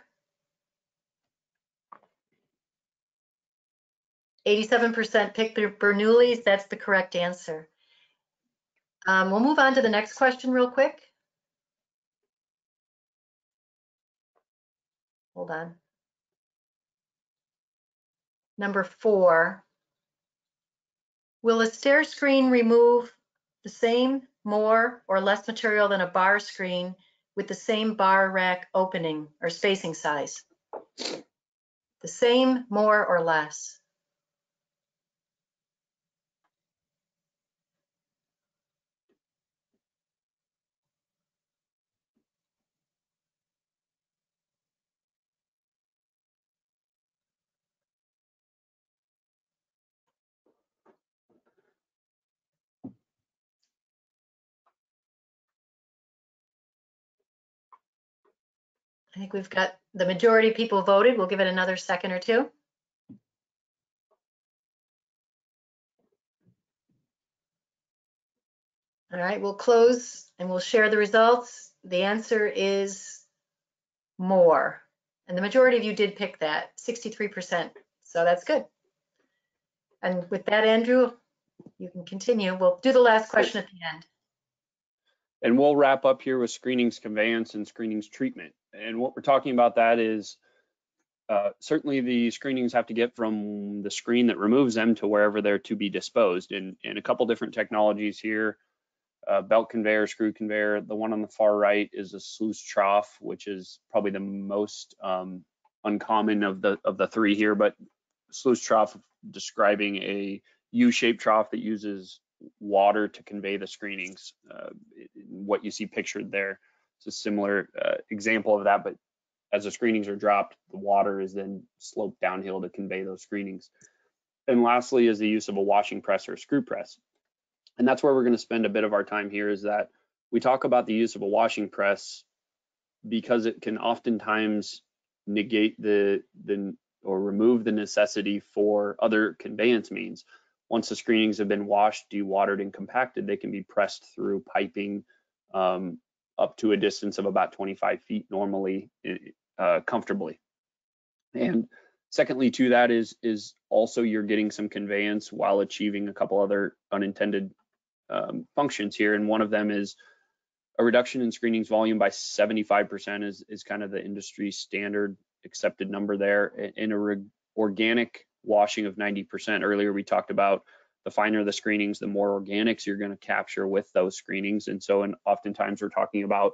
87% picked the Bernoulli's, that's the correct answer. We'll move on to the next question real quick. Hold on. Number 4, will a stair screen remove the same, more, or less material than a bar screen with the same bar rack opening or spacing size? The same, more, or less. I think we've got the majority of people voted. We'll give it another second or two. All right, we'll close and we'll share the results. The answer is more. And the majority of you did pick that, 63%. So that's good. And with that, Andrew, you can continue. We'll do the last question at the end. And we'll wrap up here with screenings conveyance and screenings treatment. And what we're talking about that is certainly the screenings have to get from the screen that removes them to wherever they're to be disposed. And a couple different technologies here, belt conveyor, screw conveyor. The one on the far right is a sluice trough, which is probably the most uncommon of the three here, but sluice trough describing a U-shaped trough that uses water to convey the screenings. What you see pictured there, it's a similar example of that, but as the screenings are dropped, the water is then sloped downhill to convey those screenings. And lastly is the use of a washing press or a screw press. And that's where we're going to spend a bit of our time here, is that we talk about the use of a washing press because it can oftentimes negate or remove the necessity for other conveyance means. Once the screenings have been washed, dewatered, and compacted, they can be pressed through piping up to a distance of about 25 feet normally, comfortably. And secondly to that is also you're getting some conveyance while achieving a couple other unintended functions here. And one of them is a reduction in screenings volume by 75% is kind of the industry standard accepted number there, in an organic washing of 90%. Earlier we talked about the finer the screenings, the more organics you're going to capture with those screenings. And so oftentimes we're talking about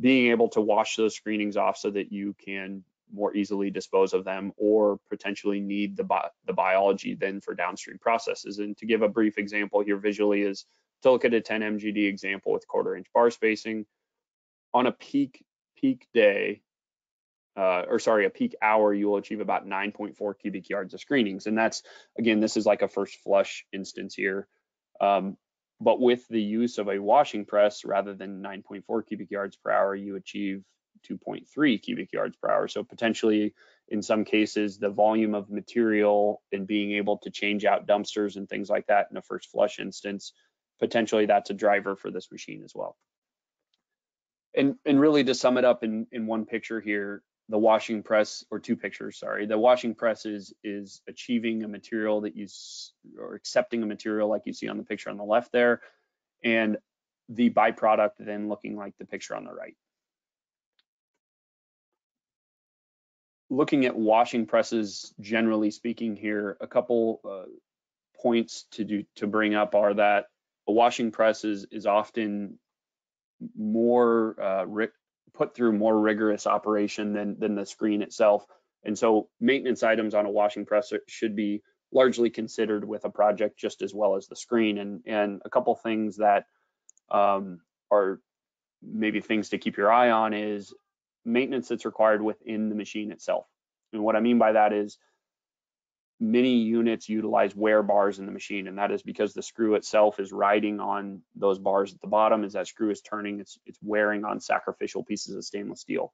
being able to wash those screenings off so that you can more easily dispose of them, or potentially need the biology then for downstream processes. And to give a brief example here visually is to look at a 10 MGD example with 1/4" bar spacing. On a peak day, a peak hour, you will achieve about 9.4 cubic yards of screenings. And that's, again, this is like a first flush instance here. But with the use of a washing press, rather than 9.4 cubic yards per hour, you achieve 2.3 cubic yards per hour. So potentially, in some cases, the volume of material and being able to change out dumpsters and things like that in a first flush instance, potentially that's a driver for this machine as well. And really to sum it up in one picture here, the washing press, or two pictures, sorry, the washing press is achieving a material that you, or accepting a material like you see on the picture on the left there, and the byproduct then looking like the picture on the right. Looking at washing presses, generally speaking here, a couple points to bring up are that a washing press is often more put through more rigorous operation than the screen itself. And so maintenance items on a washing press should be largely considered with a project just as well as the screen. And a couple things that are maybe things to keep your eye on is maintenance that's required within the machine itself. And what I mean by that is many units utilize wear bars in the machine, and that is because the screw itself is riding on those bars at the bottom. As that screw is turning, it's wearing on sacrificial pieces of stainless steel.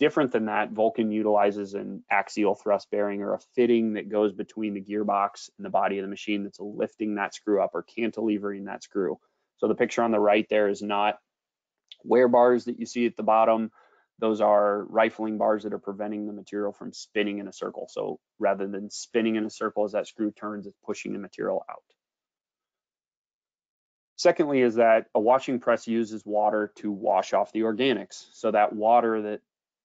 Different than that, Vulcan utilizes an axial thrust bearing, or a fitting that goes between the gearbox and the body of the machine, that's lifting that screw up or cantilevering that screw. So the picture on the right there is not wear bars that you see at the bottom. Those are rifling bars that are preventing the material from spinning in a circle. So rather than spinning in a circle as that screw turns, it's pushing the material out. Secondly is that a washing press uses water to wash off the organics. So that water that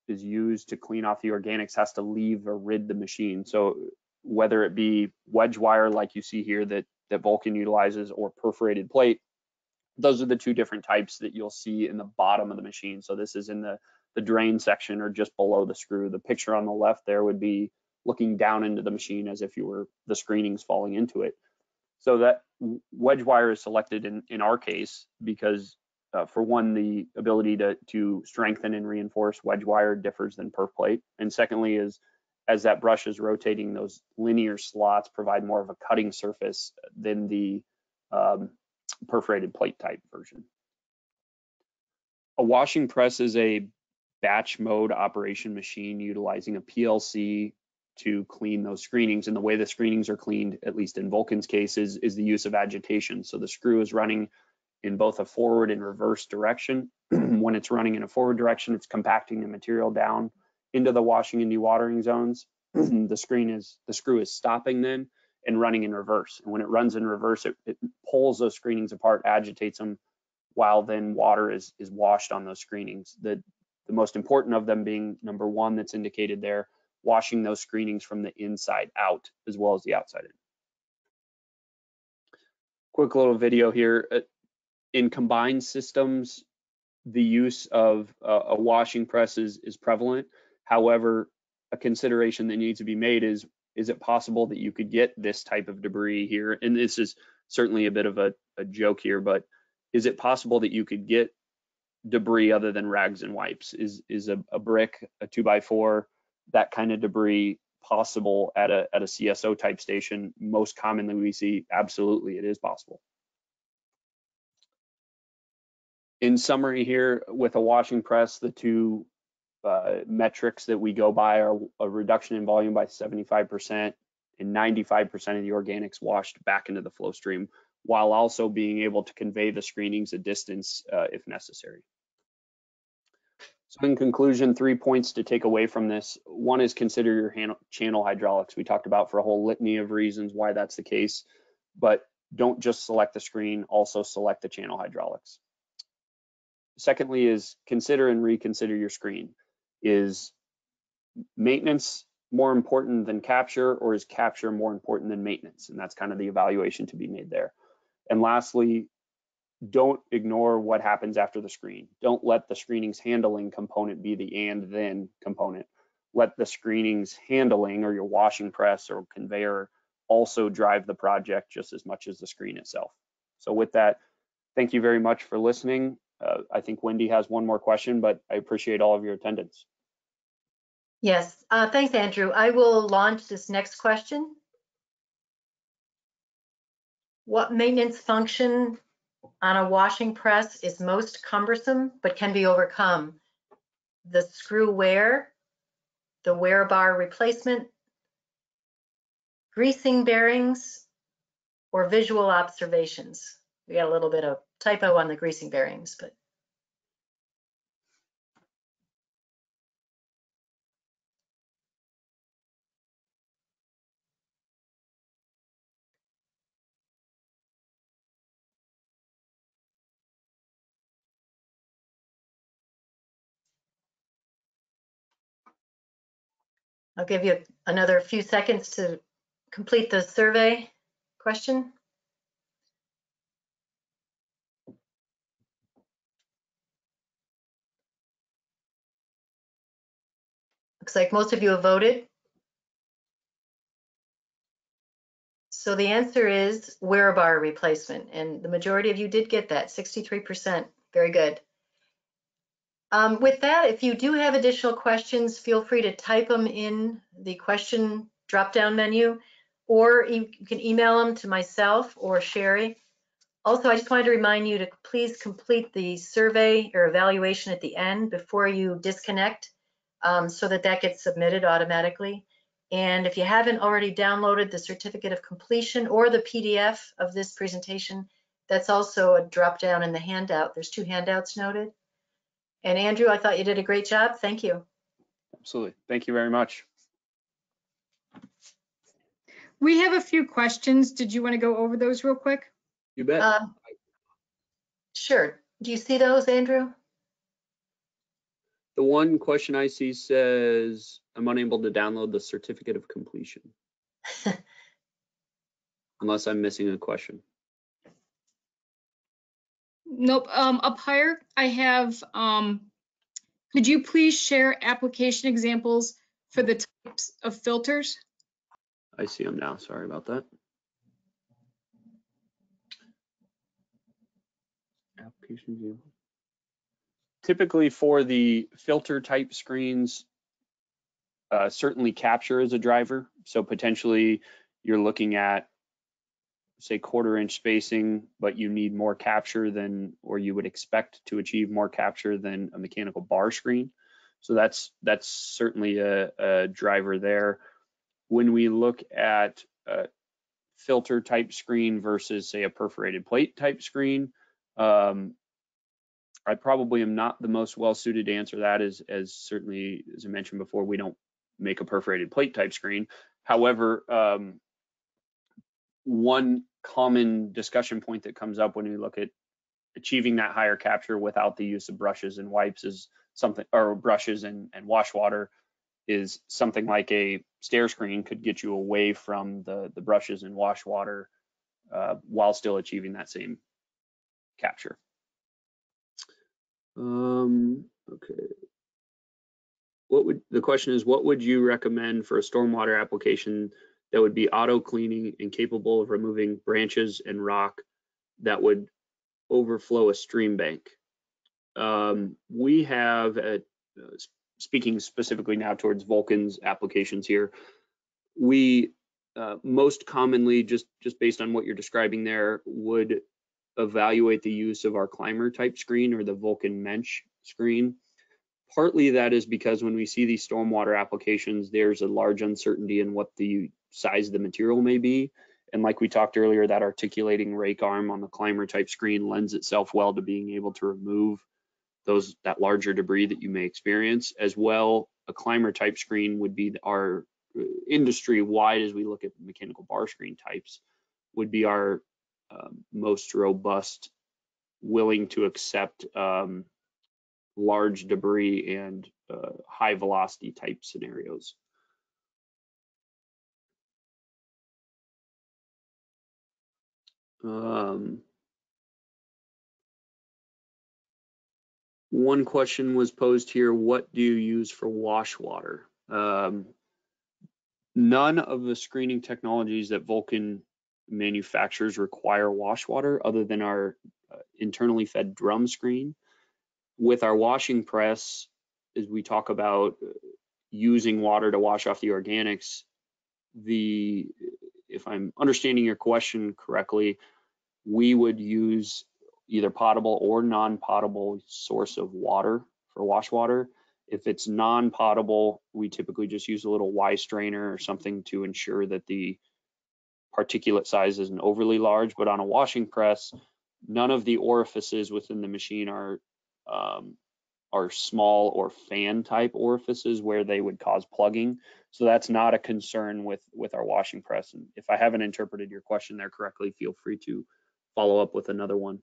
is used to clean off the organics has to leave or rid the machine. So whether it be wedge wire like you see here that Vulcan utilizes, or perforated plate, those are the two different types that you'll see in the bottom of the machine. So this is in the drain section, or just below the screw. The picture on the left there would be looking down into the machine as if you were the screenings falling into it. So that wedge wire is selected in our case because for one, the ability to strengthen and reinforce wedge wire differs than perf plate. And secondly is, as that brush is rotating, those linear slots provide more of a cutting surface than the perforated plate type version. A washing press is a batch mode operation machine utilizing a PLC to clean those screenings. And the way the screenings are cleaned, at least in Vulcan's case, is the use of agitation. So the screw is running in both a forward and reverse direction. When it's running in a forward direction, it's compacting the material down into the washing and dewatering zones. The screw is stopping then and running in reverse. And when it runs in reverse, it pulls those screenings apart, agitates them, while then water is washed on those screenings. The most important of them being number one, that's indicated there, washing those screenings from the inside out as well as the outside in. Quick little video here. In combined systems, the use of a washing press is prevalent. However, a consideration that needs to be made is Is it possible that you could get this type of debris here? And this is certainly a bit of a joke here, but is it possible that you could get debris other than rags and wipes? Is a brick, a 2x4, that kind of debris possible at a CSO type station? Most commonly we see absolutely it is possible. In summary here, with a washing press, the two metrics that we go by are a reduction in volume by 75% and 95% of the organics washed back into the flow stream, while also being able to convey the screenings a distance if necessary. So in conclusion, 3 points to take away from this. One is consider your channel hydraulics. We talked about for a whole litany of reasons why that's the case, but don't just select the screen, also select the channel hydraulics. Secondly is consider and reconsider your screen. Is maintenance more important than capture, or is capture more important than maintenance? And that's kind of the evaluation to be made there. And lastly, don't ignore what happens after the screen. Don't let the screenings handling component be the and then component. Let the screenings handling or your washing press or conveyor also drive the project just as much as the screen itself. So with that, thank you very much for listening. I think Wendi has one more question, but I appreciate all of your attendance. Yes, thanks, Andrew. I will launch this next question. What maintenance function on a washing press is most cumbersome but can be overcome? The screw wear, the wear bar replacement, greasing bearings, or visual observations? We got a little bit of typo on the greasing bearings, but I'll give you another few seconds to complete the survey question. Looks like most of you have voted. So the answer is wear bar replacement, and the majority of you did get that, 63%. Very good. With that, if you do have additional questions, feel free to type them in the question drop-down menu, or you can email them to myself or Sherry. Also, I just wanted to remind you to please complete the survey or evaluation at the end before you disconnect. So that gets submitted automatically. And if you haven't already downloaded the certificate of completion or the PDF of this presentation, that's also a drop down in the handout. There's two handouts noted. And Andrew, I thought you did a great job. Thank you. Absolutely. Thank you very much. We have a few questions. Did you want to go over those real quick? You bet. Sure. Do you see those, Andrew? The one question I see says, I'm unable to download the certificate of completion. Unless I'm missing a question. Nope. Up higher, I have, could you please share application examples for the types of filters? I see them now. Sorry about that. Application examples. Typically for the filter type screens, certainly capture is a driver. So potentially you're looking at, say, 1/4" spacing, but you need more capture than, or you would expect to achieve more capture than a mechanical bar screen. So that's certainly a driver there. When we look at a filter type screen versus, say, a perforated plate type screen, I probably am not the most well-suited to answer that, as certainly, as I mentioned before, we don't make a perforated plate type screen. However, one common discussion point that comes up when we look at achieving that higher capture without the use of brushes and wipes is something, or brushes and wash water, is something like a stair screen could get you away from the brushes and wash water while still achieving that same capture. Okay. what would you recommend for a stormwater application that would be auto cleaning and capable of removing branches and rock that would overflow a stream bank? We have, speaking specifically now towards Vulcan's applications here, we most commonly, just based on what you're describing there, would evaluate the use of our climber type screen or the Vulcan Mensch screen. Partly that is because when we see these stormwater applications, there's a large uncertainty in what the size of the material may be. And like we talked earlier, that articulating rake arm on the climber type screen lends itself well to being able to remove those, that larger debris that you may experience. As well, a climber type screen would be our industry wide, as we look at mechanical bar screen types, would be our most robust, willing to accept large debris and high velocity type scenarios. One question was posed here, what do you use for wash water? None of the screening technologies that Vulcan manufacturers require wash water, other than our internally fed drum screen. With our washing press, as we talk about using water to wash off the organics, if I'm understanding your question correctly, we would use either potable or non-potable source of water for wash water. If it's non-potable, we typically just use a little Y strainer or something to ensure that the particulate size isn't overly large. But on a washing press, none of the orifices within the machine are small or fan type orifices where they would cause plugging. So that's not a concern with our washing press. And if I haven't interpreted your question there correctly, feel free to follow up with another one.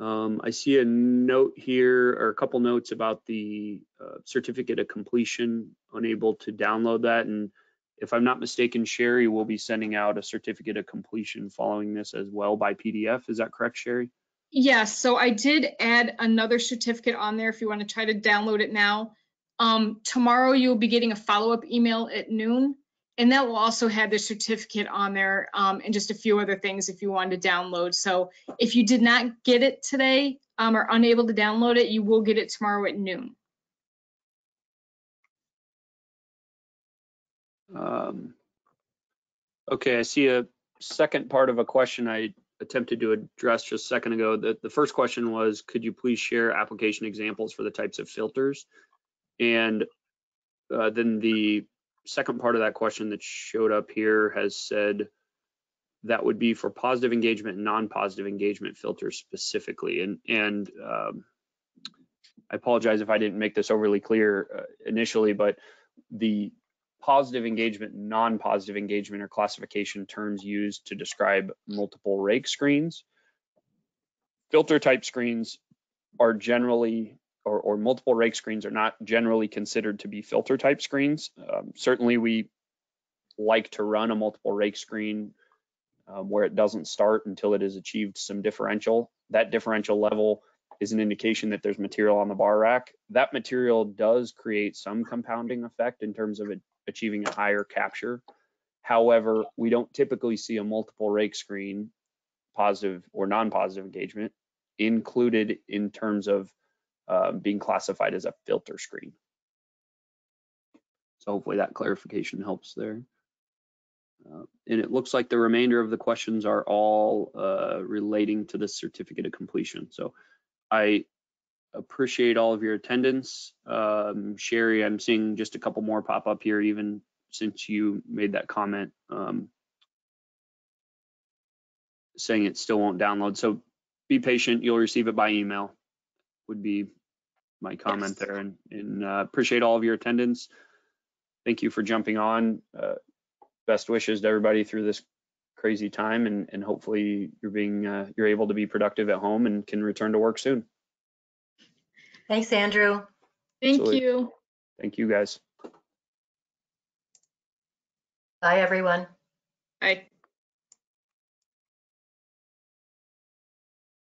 I see a note here, or a couple notes about the certificate of completion, unable to download that. And if I'm not mistaken, Sherry will be sending out a certificate of completion following this as well by PDF. Is that correct, Sherry? Yes, so I did add another certificate on there if you want to try to download it now. Tomorrow you'll be getting a follow-up email at noon, and that will also have the certificate on there and just a few other things if you wanted to download. So if you did not get it today or unable to download it, you will get it tomorrow at noon. Okay, I see a second part of a question I attempted to address just a second ago. The first question was, could you please share application examples for the types of filters? And then the second part of that question that showed up here has said that would be for positive engagement and non-positive engagement filters specifically. And I apologize if I didn't make this overly clear initially, but the positive engagement and non-positive engagement are classification terms used to describe multiple rake screens. Filter type screens are generally, or multiple rake screens are not generally considered to be filter type screens. Certainly we like to run a multiple rake screen where it doesn't start until it has achieved some differential. That differential level is an indication that there's material on the bar rack. That material does create some compounding effect in terms of it achieving a higher capture. However, we don't typically see a multiple rake screen, positive or non-positive engagement, included in terms of being classified as a filter screen. So hopefully that clarification helps there. And it looks like the remainder of the questions are all relating to the certificate of completion. So I appreciate all of your attendance. Sherry, I'm seeing just a couple more pop up here, even since you made that comment saying it still won't download. So be patient, you'll receive it by email, would be my comment there. And appreciate all of your attendance. Thank you for jumping on. Best wishes to everybody through this crazy time, and hopefully you're able to be productive at home and can return to work soon. Thanks, Andrew. Thank you. Thank you, guys. Bye, everyone. Bye.